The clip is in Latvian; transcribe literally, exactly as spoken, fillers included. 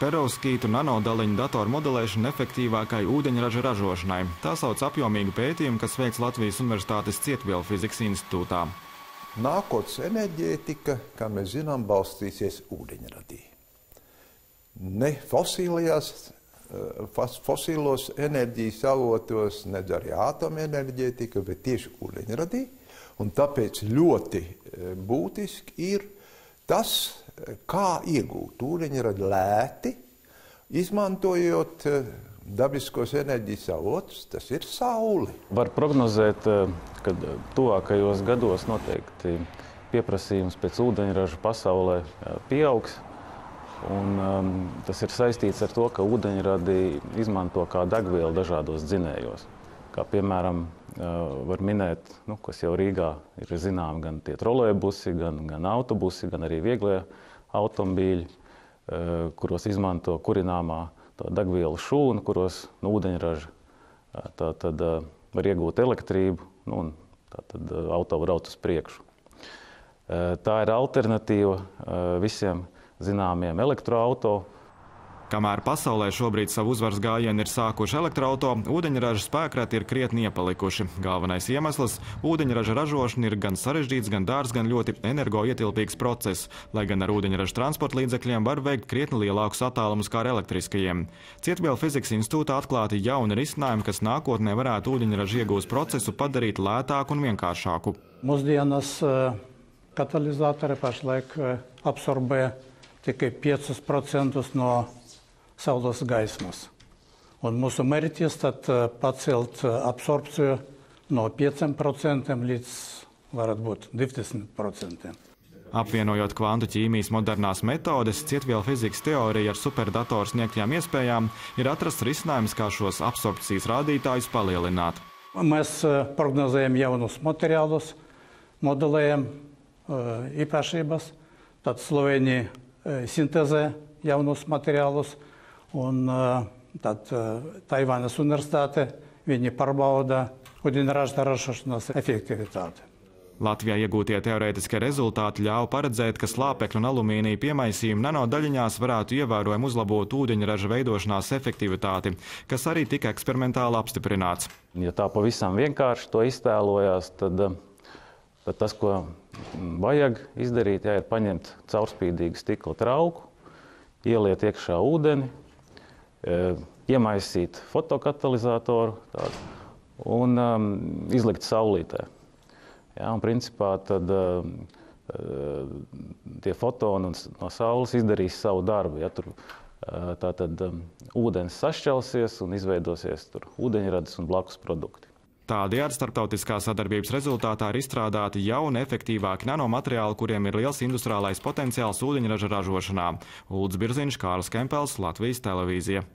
Perovskītu nanodaliņu datoru modelēšanu efektīvākai ūdeņraža ražošanai. Tā sauc apjomīgu pētījumu, kas veikts Latvijas universitātes Cietvielu fizikas institūtā. Nākotnes enerģētika, kā mēs zinām, balstīsies ūdeņradī. Ne fosīlajās, fosīlos enerģijas avotos, ne arī atomenerģētika, bet tieši ūdeņradī. Un tāpēc ļoti būtiski ir tas, kā iegūt ūdeņradi lēti, izmantojot dabiskos enerģijas avotus, tas ir sauli. Var prognozēt, ka tuvākajos gados noteikti pieprasījums pēc ūdeņraža pasaulē pieaugs. Un, um, tas ir saistīts ar to, ka ūdeņradi izmanto kā degvielu dažādos dzinējos. Kā piemēram, var minēt, nu, kas jau Rīgā ir zinām, gan tie trolejbusi, gan, gan autobusi, gan arī vieglie automobīļi, kuros izmanto kurināmā degvielu šūnu, kuros nu, ūdeņraža tā, tad, var iegūt elektrību, nu, un tā, tad, auto var braukt uz priekšu. Tā ir alternatīva visiem zināmiem elektroauto. Kamēr pasaulē šobrīd savu uzvaras gājienu ir sākuši elektroauto, ūdeņraža spēkrati ir krietni iepalikuši. Galvenais iemesls – ūdeņraža ražošana ir gan sarežģīts, gan dārgs, gan ļoti energoietilpīgs process, lai gan ar ūdeņraža transporta līdzekļiem var veikt krietni lielākus attālumus kā ar elektriskajiem. Cietvielu fizikas institūtā atklāti jauni risinājumi, kas nākotnē varētu ūdeņraža iegūst procesu padarīt lētāku un vienkāršāku. Mūsdienas katalizatori pašlaik absorbē tikai piecus procentus no saules gaismas. Un mūsu mērķis tad pacelt absorpciju no pieciem procentiem līdz, varat būt, divdesmit procentiem. Apvienojot kvantu ķīmijas modernās metodes, cietvielu fizikas teorija ar superdatoru sniegtajām iespējām ir atrasts risinājums, kā šos absorpcijas rādītājus palielināt. Mēs prognozējam jaunus materiālus, modelējam īpašības, tad Slovenija sintēzē jaunus materiālus, un tad Tajvānas universitāte viņi pārbauda ūdeņraža ražošanas efektivitāti. Latvijā iegūtie teorētiskie rezultāti ļauj paredzēt, ka slāpekļu un alumīnija piemaisījumi nanodaļiņās varētu ievērojami uzlabot ūdeņraža veidošanās efektivitāti, kas arī tika eksperimentāli apstiprināts. Ja tā pavisam vienkārši to iztēlojās, tad Tad tas, ko vajag izdarīt, jā, ir paņemt caurspīdīgu stikla trauku, ieliet iekšā ūdeni, iemaisīt fotokatalizatoru tādu, un um, izlikt saulītē. Jā, un principā tad uh, tie fotoni no saules izdarīs savu darbu. Ja, tur, uh, tā tad um, ūdens sašķelsies un izveidosies tur ūdeņradis un blakus produkti. Tādējādi starptautiskā sadarbības rezultātā ir izstrādāti jauni, efektīvāki nanomateriāli, kuriem ir liels industriālais potenciāls ūdeņraža ražošanā. Uldis Birziņš, Kārlis Kempels, Latvijas televīzija.